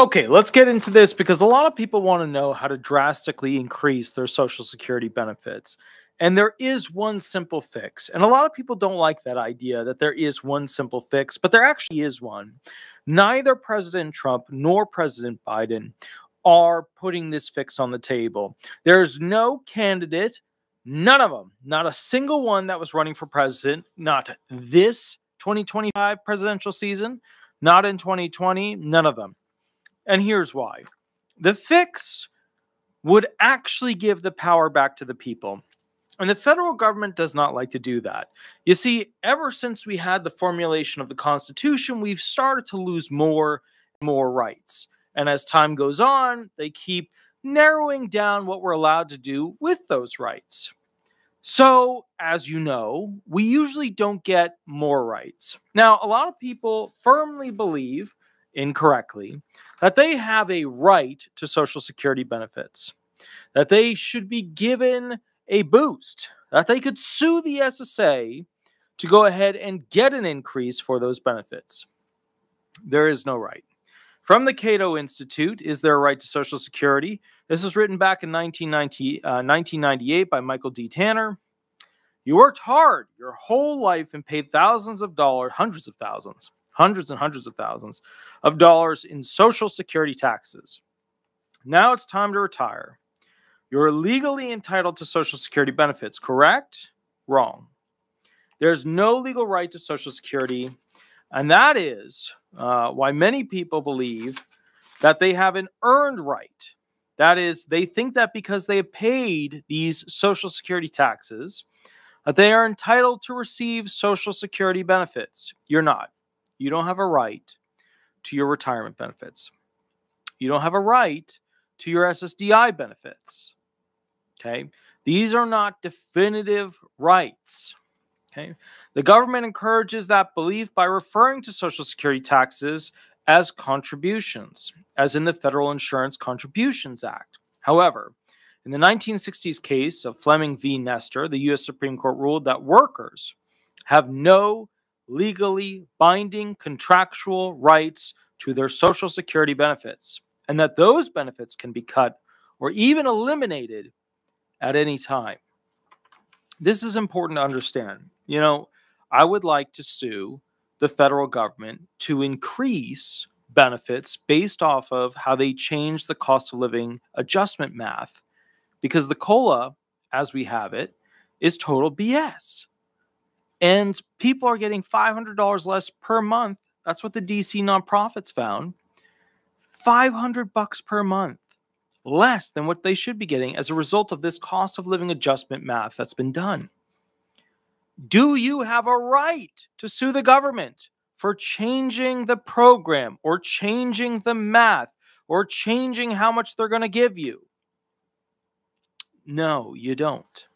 Okay, let's get into this because a lot of people want to know how to drastically increase their Social Security benefits. And there is one simple fix. And a lot of people don't like that idea that there is one simple fix, but there actually is one. Neither President Trump nor President Biden are putting this fix on the table. There's no candidate, none of them, not a single one that was running for president, not this 2025 presidential season, not in 2020, none of them. And here's why. The fix would actually give the power back to the people. And the federal government does not like to do that. You see, ever since we had the formulation of the Constitution, we've started to lose more and more rights. And as time goes on, they keep narrowing down what we're allowed to do with those rights. So, as you know, we usually don't get more rights. Now, a lot of people firmly believe, incorrectly, that they have a right to Social Security benefits, that they should be given a boost, that they could sue the SSA to go ahead and get an increase for those benefits. There is no right. From the Cato Institute, Is There a Right to Social Security? This is written back in 1998 by Michael D. Tanner. You worked hard your whole life and paid thousands of dollars, hundreds of thousands, hundreds and hundreds of thousands of dollars in Social Security taxes. Now it's time to retire. You're legally entitled to Social Security benefits, correct? Wrong. There's no legal right to Social Security, and that is why many people believe that they have an earned right. That is, they think that because they have paid these Social Security taxes, that they are entitled to receive Social Security benefits. You're not. You don't have a right to your retirement benefits. You don't have a right to your SSDI benefits. Okay, these are not definitive rights. Okay, the government encourages that belief by referring to Social Security taxes as contributions, as in the Federal Insurance Contributions Act. However, in the 1960s case of Fleming v. Nestor, the U.S. Supreme Court ruled that workers have no legally binding contractual rights to their Social Security benefits, and that those benefits can be cut or even eliminated at any time. This is important to understand. You know, I would like to sue the federal government to increase benefits based off of how they change the cost of living adjustment math, because the COLA, as we have it, is total BS. And people are getting $500 less per month. That's what the DC nonprofits found. $500 per month less than what they should be getting as a result of this cost of living adjustment math that's been done. Do you have a right to sue the government for changing the program or changing the math or changing how much they're going to give you? No, you don't.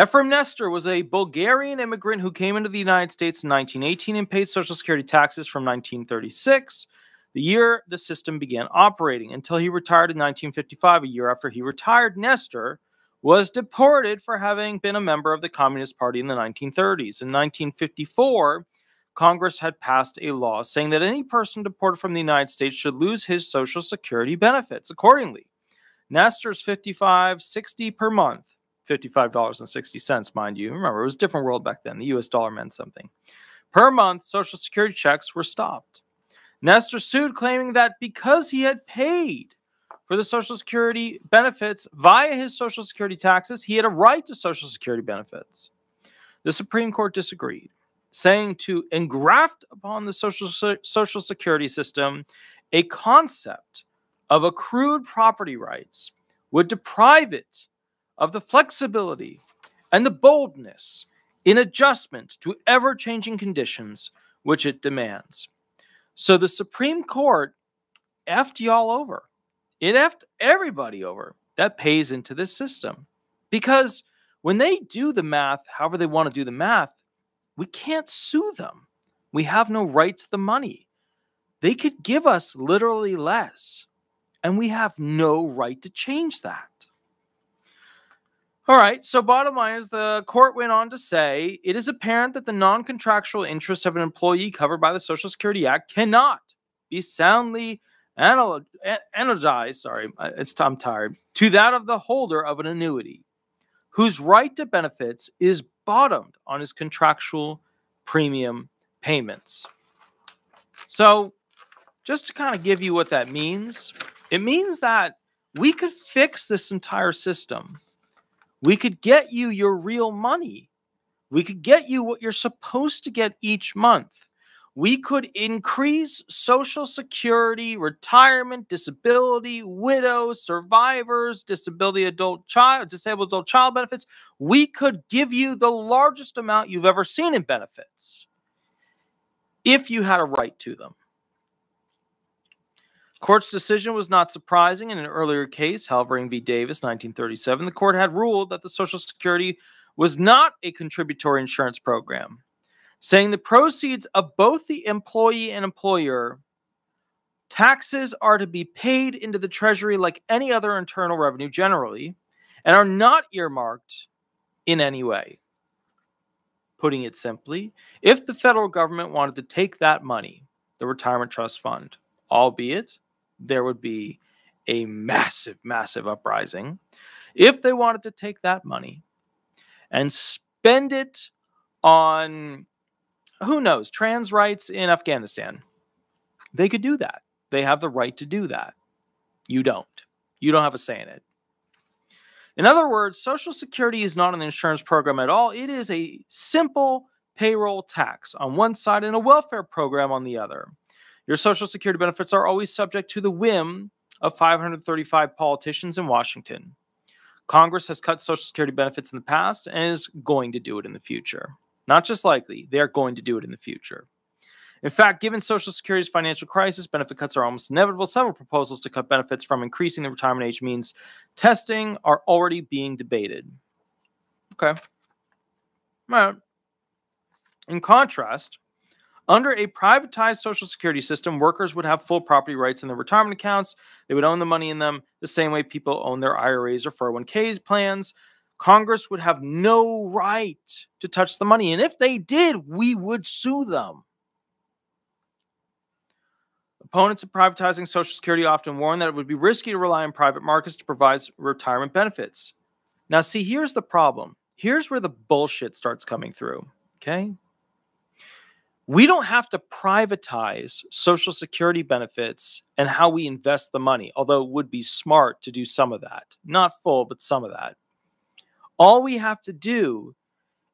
Ephraim Nestor was a Bulgarian immigrant who came into the United States in 1918 and paid Social Security taxes from 1936. The year the system began operating, until he retired in 1955. A year after he retired, Nestor was deported for having been a member of the Communist Party in the 1930s. In 1954, Congress had passed a law saying that any person deported from the United States should lose his Social Security benefits. Accordingly, Nestor's $55.60 per month, $55.60, mind you. Remember, it was a different world back then. The U.S. dollar meant something. Per month, Social Security checks were stopped. Nestor sued, claiming that because he had paid for the Social Security benefits via his Social Security taxes, he had a right to Social Security benefits. The Supreme Court disagreed, saying to engraft upon the Social Security system a concept of accrued property rights would deprive it of the flexibility and the boldness in adjustment to ever-changing conditions which it demands. So the Supreme Court effed y'all over. It effed everybody over that pays into this system. Because when they do the math, however they want to do the math, we can't sue them. We have no right to the money. They could give us literally less, and we have no right to change that. All right, so bottom line is the court went on to say, it is apparent that the non-contractual interests of an employee covered by the Social Security Act cannot be soundly energized, I'm tired, to that of the holder of an annuity, whose right to benefits is bottomed on his contractual premium payments. So just to kind of give you what that means, it means that we could fix this entire system. We could get you your real money. We could get you what you're supposed to get each month. We could increase Social Security, retirement, disability, widows, survivors, disabled adult child benefits. We could give you the largest amount you've ever seen in benefits if you had a right to them. Court's decision was not surprising. In an earlier case, Halvering v. Davis, 1937, the court had ruled that the Social Security was not a contributory insurance program, saying the proceeds of both the employee and employer taxes are to be paid into the treasury like any other internal revenue generally and are not earmarked in any way. Putting it simply, if the federal government wanted to take that money, the retirement trust fund, albeit there would be a massive, massive uprising, if they wanted to take that money and spend it on, who knows, trans rights in Afghanistan, they could do that. They have the right to do that. You don't. You don't have a say in it. In other words, Social Security is not an insurance program at all. It is a simple payroll tax on one side and a welfare program on the other. Your Social Security benefits are always subject to the whim of 535 politicians in Washington. Congress has cut Social Security benefits in the past and is going to do it in the future. Not just likely, they are going to do it in the future. In fact, given Social Security's financial crisis, benefit cuts are almost inevitable. Several proposals to cut benefits from increasing the retirement age means testing are already being debated. Okay. All right. In contrast, under a privatized Social Security system, workers would have full property rights in their retirement accounts. They would own the money in them the same way people own their IRAs or 401k plans. Congress would have no right to touch the money. And if they did, we would sue them. Opponents of privatizing Social Security often warn that it would be risky to rely on private markets to provide retirement benefits. Now, see, here's the problem. Here's where the bullshit starts coming through, okay? We don't have to privatize Social Security benefits and how we invest the money, although it would be smart to do some of that. Not full, but some of that. All we have to do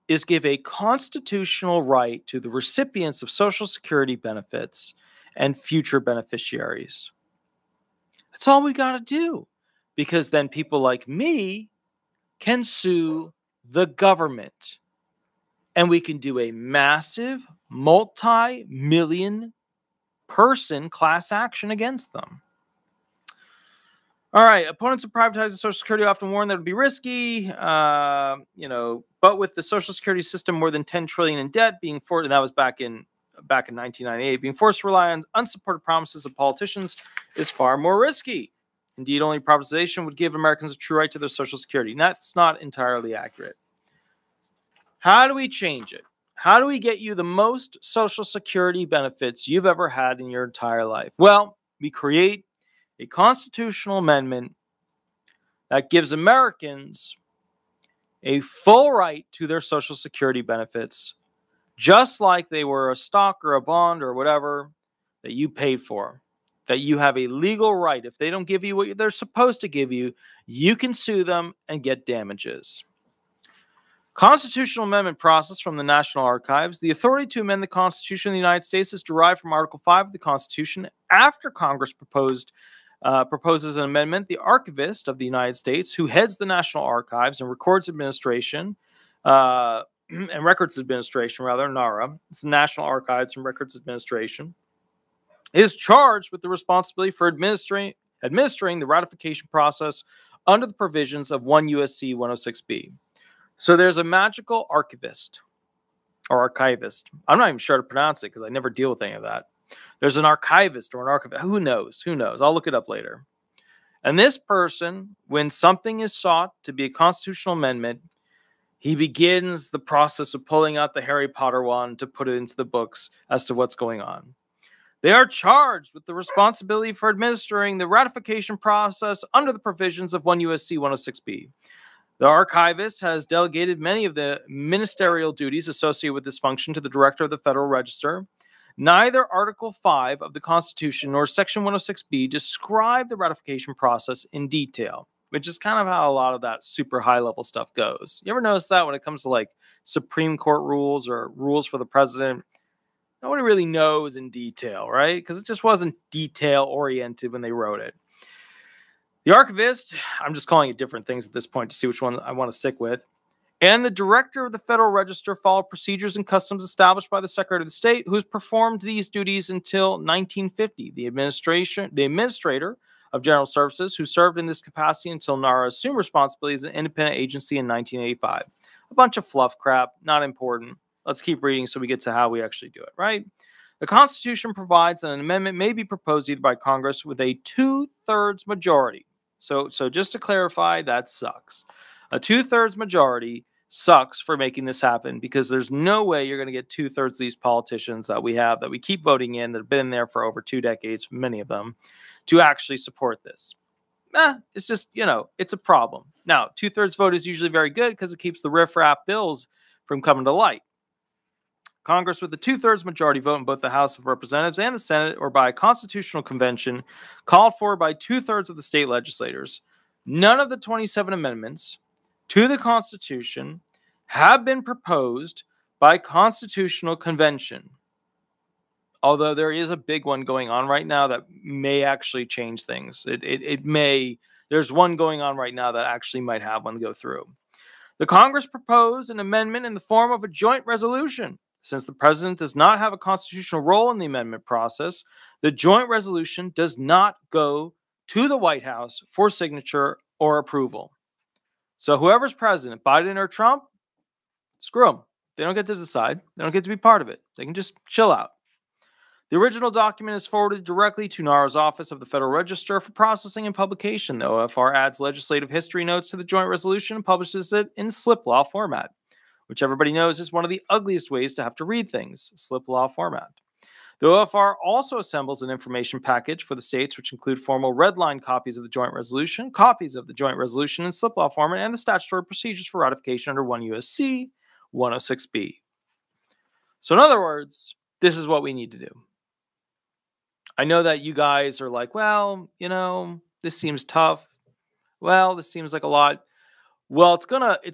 is give a constitutional right to the recipients of Social Security benefits and future beneficiaries. That's all we got to do, because then people like me can sue the government and we can do a massive multi-million person class action against them. All right. Opponents of privatizing Social Security often warn that it would be risky, but with the Social Security system more than $10 trillion in debt being forced, and that was back in 1998, being forced to rely on unsupported promises of politicians is far more risky. Indeed, only privatization would give Americans a true right to their Social Security. And that's not entirely accurate. How do we change it? How do we get you the most Social Security benefits you've ever had in your entire life? Well, we create a constitutional amendment that gives Americans a full right to their Social Security benefits, just like they were a stock or a bond or whatever that you paid for, that you have a legal right. If they don't give you what they're supposed to give you, you can sue them and get damages. Constitutional amendment process from the National Archives. The authority to amend the Constitution of the United States is derived from Article 5 of the Constitution. After Congress proposes an amendment, the archivist of the United States, who heads the National Archives and Records Administration, it's the National Archives and Records Administration, is charged with the responsibility for administering the ratification process under the provisions of 1 U.S.C. 106 B. So there's a magical archivist or archivist. I'm not even sure to pronounce it because I never deal with any of that. There's an archivist or an archivist. Who knows? Who knows? I'll look it up later. And this person, when something is sought to be a constitutional amendment, he begins the process of pulling out the Harry Potter wand to put it into the books as to what's going on. They are charged with the responsibility for administering the ratification process under the provisions of 1 U.S.C. 106 B. The archivist has delegated many of the ministerial duties associated with this function to the director of the Federal Register. Neither Article 5 of the Constitution nor Section 106 B describe the ratification process in detail, which is kind of how a lot of that super high-level stuff goes. You ever notice that when it comes to, like, Supreme Court rules or rules for the president? Nobody really knows in detail, right? Because it just wasn't detail-oriented when they wrote it. The archivist, I'm just calling it different things at this point to see which one I want to stick with, and the director of the Federal Register followed procedures and customs established by the Secretary of the State, who's performed these duties until 1950. The administrator of General Services, who served in this capacity until NARA assumed responsibility as an independent agency in 1985. A bunch of fluff crap, not important. Let's keep reading so we get to how we actually do it, right? The Constitution provides that an amendment may be proposed either by Congress with a 2/3 majority. So just to clarify, that sucks. A 2/3 majority sucks for making this happen because there's no way you're going to get 2/3 of these politicians that we have, that we keep voting in, that have been in there for over 2 decades, many of them, to actually support this. It's just, you know, it's a problem. Now, 2/3 vote is usually very good because it keeps the riffraff bills from coming to light. Congress with a 2/3 majority vote in both the House of Representatives and the Senate, or by a constitutional convention called for by 2/3 of the state legislators. None of the 27 amendments to the Constitution have been proposed by constitutional convention, although there is a big one going on right now that may actually change things. It may. There's one going on right now that actually might have one go through. The Congress proposed an amendment in the form of a joint resolution. Since the president does not have a constitutional role in the amendment process, the joint resolution does not go to the White House for signature or approval. So whoever's president, Biden or Trump, screw them. They don't get to decide. They don't get to be part of it. They can just chill out. The original document is forwarded directly to NARA's Office of the Federal Register for processing and publication. The OFR adds legislative history notes to the joint resolution and publishes it in slip law format, which everybody knows is one of the ugliest ways to have to read things, slip law format. The OFR also assembles an information package for the states, which include formal red-line copies of the joint resolution, copies of the joint resolution in slip law format, and the statutory procedures for ratification under 1 U.S.C. 106 B. So in other words, this is what we need to do. I know that you guys are like, well, you know, this seems tough. Well, this seems like a lot. Well, it's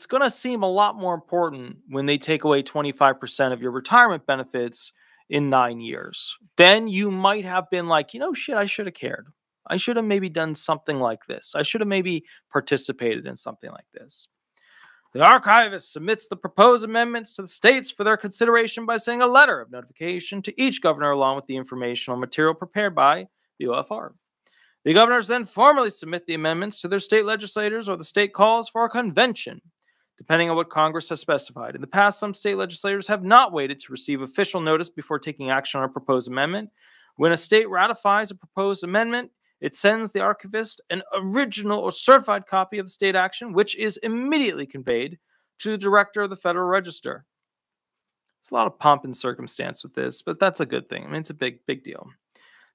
gonna seem a lot more important when they take away 25% of your retirement benefits in 9 years. Then you might have been like, you know, shit, I should have cared. I should have maybe done something like this. I should have maybe participated in something like this. The archivist submits the proposed amendments to the states for their consideration by sending a letter of notification to each governor along with the informational material prepared by the OFR. The governors then formally submit the amendments to their state legislators or the state calls for a convention, depending on what Congress has specified. In the past, some state legislators have not waited to receive official notice before taking action on a proposed amendment. When a state ratifies a proposed amendment, it sends the archivist an original or certified copy of the state action, which is immediately conveyed to the director of the Federal Register. It's a lot of pomp and circumstance with this, but that's a good thing. I mean, it's a big deal.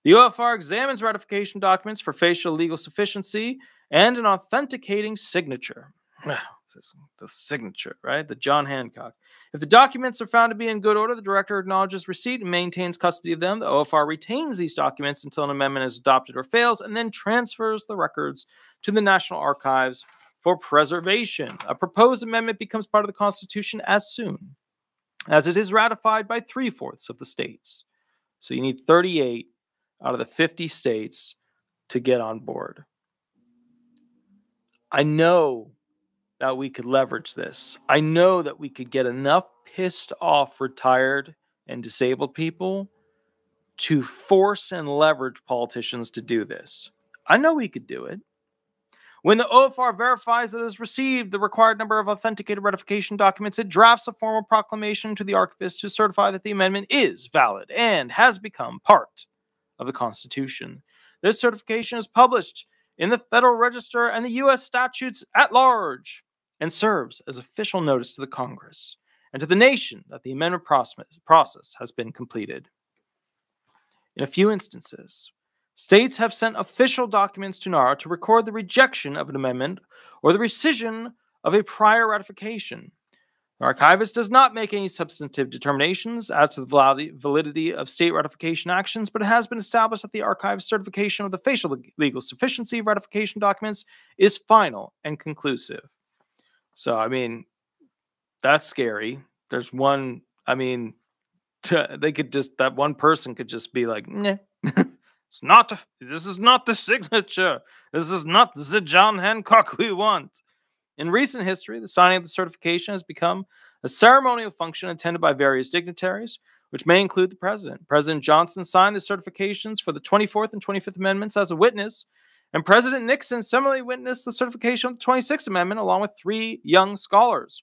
The OFR examines ratification documents for facial legal sufficiency and an authenticating signature. The signature, right? The John Hancock. If the documents are found to be in good order, the director acknowledges receipt and maintains custody of them. The OFR retains these documents until an amendment is adopted or fails, and then transfers the records to the National Archives for preservation. A proposed amendment becomes part of the Constitution as soon as it is ratified by 3/4 of the states. So you need 38 out of the 50 states to get on board. I know that we could leverage this. I know that we could get enough pissed off retired and disabled people to force and leverage politicians to do this. I know we could do it. When the OFR verifies that it has received the required number of authenticated ratification documents, it drafts a formal proclamation to the archivist to certify that the amendment is valid and has become part of the Constitution. This certification is published in the Federal Register and the U.S. statutes at large and serves as official notice to the Congress and to the nation that the amendment process has been completed. In a few instances, states have sent official documents to NARA to record the rejection of an amendment or the rescission of a prior ratification. The archivist does not make any substantive determinations as to the validity of state ratification actions, but it has been established that the archive's certification of the facial legal sufficiency of ratification documents is final and conclusive. So, I mean, that's scary. There's one, I mean, they could just, that one person could just be like, nah. It's not, this is not the signature. This is not the John Hancock we want. In recent history, the signing of the certification has become a ceremonial function attended by various dignitaries, which may include the president. President Johnson signed the certifications for the 24th and 25th Amendments as a witness, and President Nixon similarly witnessed the certification of the 26th Amendment along with three young scholars.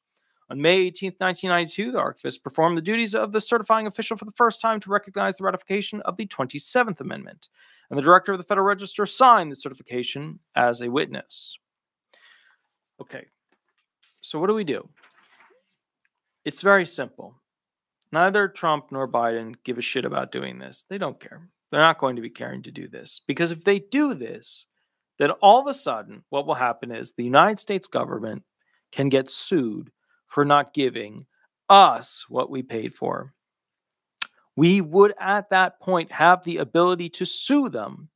On May 18, 1992, the archivist performed the duties of the certifying official for the first time to recognize the ratification of the 27th Amendment, and the director of the Federal Register signed the certification as a witness. Okay, so what do we do? It's very simple. Neither Trump nor Biden give a shit about doing this. They don't care. They're not going to be caring to do this. Because if they do this, then all of a sudden what will happen is the United States government can get sued for not giving us what we paid for. We would at that point have the ability to sue them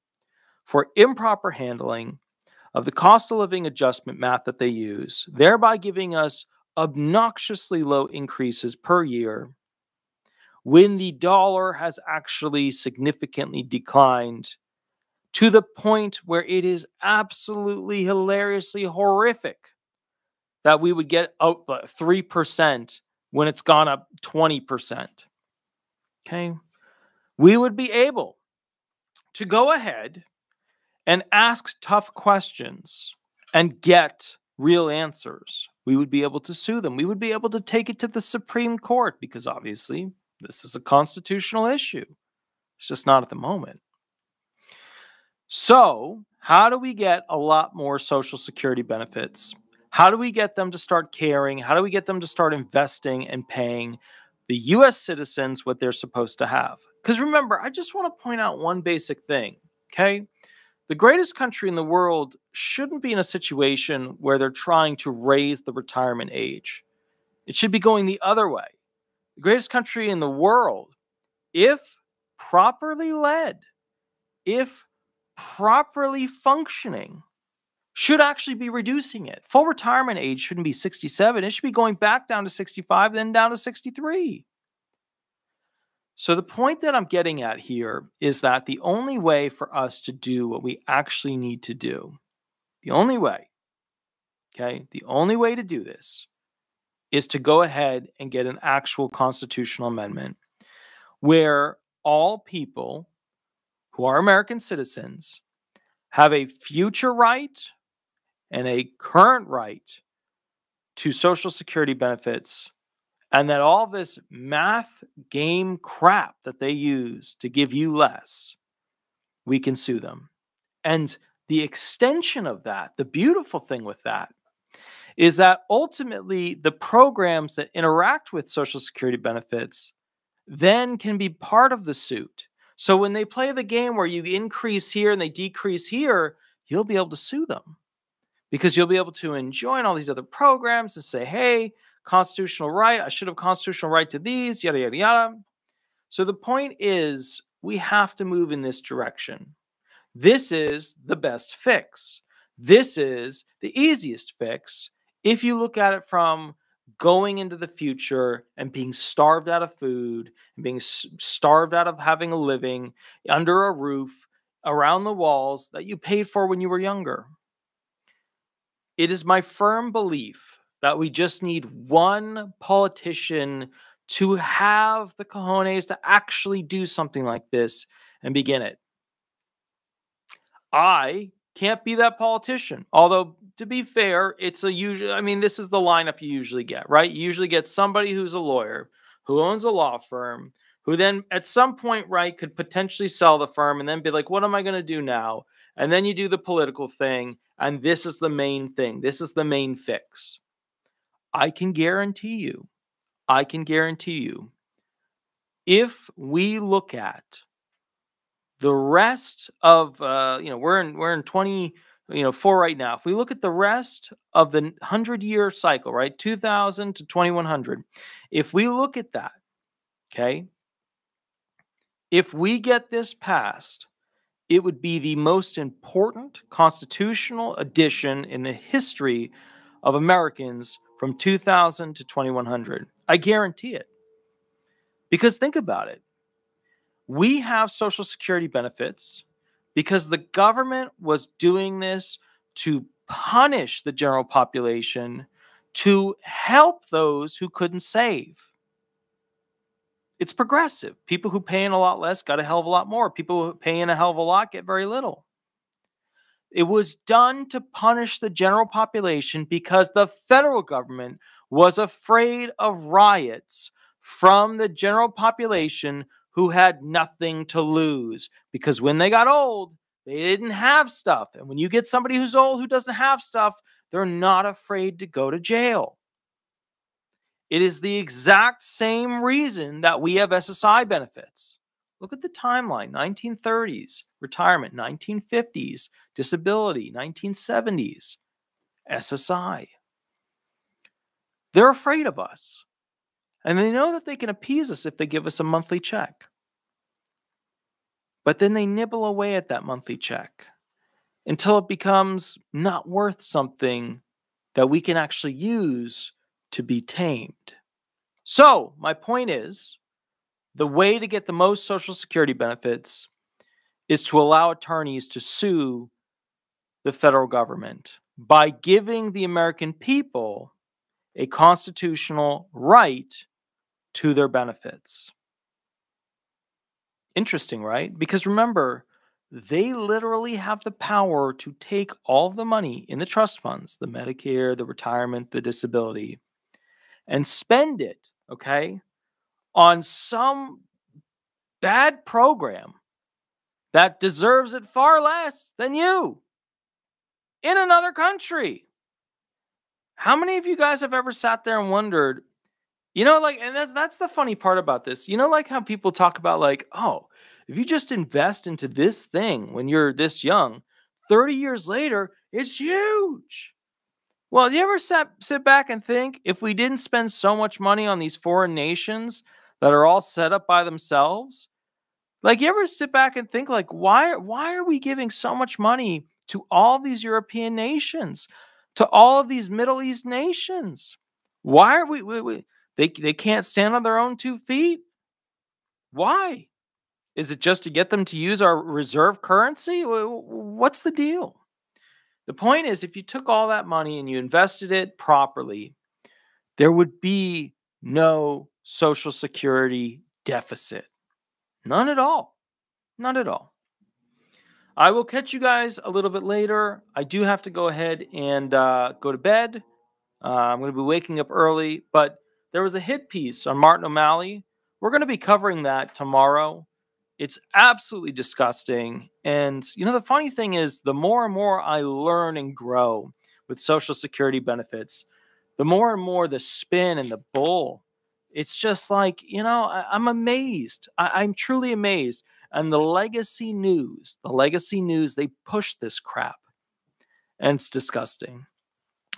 for improper handling of the cost of living adjustment math that they use, thereby giving us obnoxiously low increases per year when the dollar has actually significantly declined to the point where it is absolutely hilariously horrific that we would get out 3% when it's gone up 20%. Okay? We would be able to go ahead and ask tough questions and get real answers. We would be able to sue them. We would be able to take it to the Supreme Court because obviously this is a constitutional issue. It's just not at the moment. So how do we get a lot more Social Security benefits? How do we get them to start caring? How do we get them to start investing and paying the U.S. citizens what they're supposed to have? Because remember, I just want to point out one basic thing, okay? The greatest country in the world shouldn't be in a situation where they're trying to raise the retirement age. It should be going the other way. The greatest country in the world, if properly led, if properly functioning, should actually be reducing it. Full retirement age shouldn't be 67. It should be going back down to 65, then down to 63. So the point that I'm getting at here is that the only way for us to do what we actually need to do, the only way, okay, the only way to do this is to go ahead and get an actual constitutional amendment where all people who are American citizens have a future right and a current right to Social Security benefits. And that all this math game crap that they use to give you less, we can sue them. And the extension of that, the beautiful thing with that, is that ultimately the programs that interact with Social Security benefits then can be part of the suit. So when they play the game where you increase here and they decrease here, you'll be able to sue them because you'll be able to enjoin all these other programs and say, hey, constitutional right, I should have constitutional right to these, yada, yada, yada. So the point is we have to move in this direction. This is the best fix. This is the easiest fix if you look at it from going into the future and being starved out of food, and being starved out of having a living under a roof, around the walls that you paid for when you were younger. It is my firm belief that we just need one politician to have the cojones to actually do something like this and begin it. I can't be that politician. Although, to be fair, it's a usual, I mean, this is the lineup you usually get, right? You usually get somebody who's a lawyer, who owns a law firm, who then at some point, right, could potentially sell the firm and then be like, what am I going to do now? And then you do the political thing, and this is the main thing. This is the main fix. I can guarantee you, if we look at The rest of we're in 2004 right now. If we look at the rest of the 100-year cycle, right, 2000 to 2100, if we look at that, okay, if we get this passed, it would be the most important constitutional addition in the history of Americans from 2000 to 2100. I guarantee it. Because think about it. We have Social Security benefits because the government was doing this to punish the general population, to help those who couldn't save. It's progressive. People who pay in a lot less got a hell of a lot more. People who pay in a hell of a lot get very little. It was done to punish the general population because the federal government was afraid of riots from the general population who had nothing to lose. Because when they got old, they didn't have stuff. And when you get somebody who's old who doesn't have stuff, they're not afraid to go to jail. It is the exact same reason that we have SSI benefits. Look at the timeline, 1930s, retirement, 1950s, disability, 1970s, SSI. They're afraid of us. And they know that they can appease us if they give us a monthly check. But then they nibble away at that monthly check until it becomes not worth something that we can actually use to be tamed. So my point is, the way to get the most Social Security benefits is to allow attorneys to sue the federal government by giving the American people a constitutional right to their benefits. Interesting, right? Because remember, they literally have the power to take all of the money in the trust funds, the Medicare, the retirement, the disability, and spend it, okay, on some bad program that deserves it far less than you in another country. How many of you guys have ever sat there and wondered, you know, like, and that's the funny part about this. You know, like how people talk about like, oh, if you just invest into this thing when you're this young, 30 years later, it's huge. Well, do you ever sit back and think, if we didn't spend so much money on these foreign nations that are all set up by themselves, like, you ever sit back and think, like, why are we giving so much money to all these European nations, to all of these Middle East nations? Why are they can't stand on their own two feet? Why? Is it just to get them to use our reserve currency? What's the deal? The point is, if you took all that money and you invested it properly, there would be no Social Security deficit. None at all. None at all. I will catch you guys a little bit later. I do have to go ahead and go to bed. I'm going to be waking up early, but there was a hit piece on Martin O'Malley. We're going to be covering that tomorrow. It's absolutely disgusting. And, you know, the funny thing is, the more and more I learn and grow with Social Security benefits, the more and more the spin and the bull, it's just like, you know, I'm amazed. I'm truly amazed. And the legacy news, they push this crap. And it's disgusting.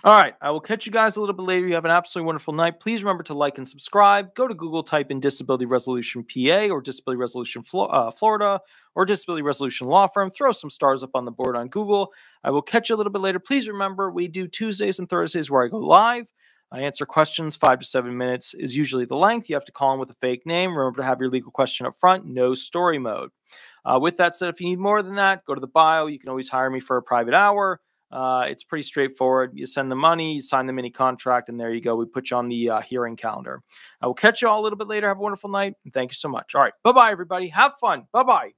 All right, I will catch you guys a little bit later. You have an absolutely wonderful night. Please remember to like and subscribe. Go to Google, type in Disability Resolution PA or Disability Resolution Florida or Disability Resolution Law Firm. Throw some stars up on the board on Google. I will catch you a little bit later. Please remember, we do Tuesdays and Thursdays where I go live. I answer questions. 5 to 7 minutes is usually the length. You have to call in with a fake name. Remember to have your legal question up front. No story mode. With that said, if you need more than that, go to the bio. You can always hire me for a private hour. It's pretty straightforward. You send the money, you sign the mini contract, and there you go. We put you on the hearing calendar. I will catch you all a little bit later. Have a wonderful night, and thank you so much. All right. Bye-bye, everybody. Have fun. Bye-bye.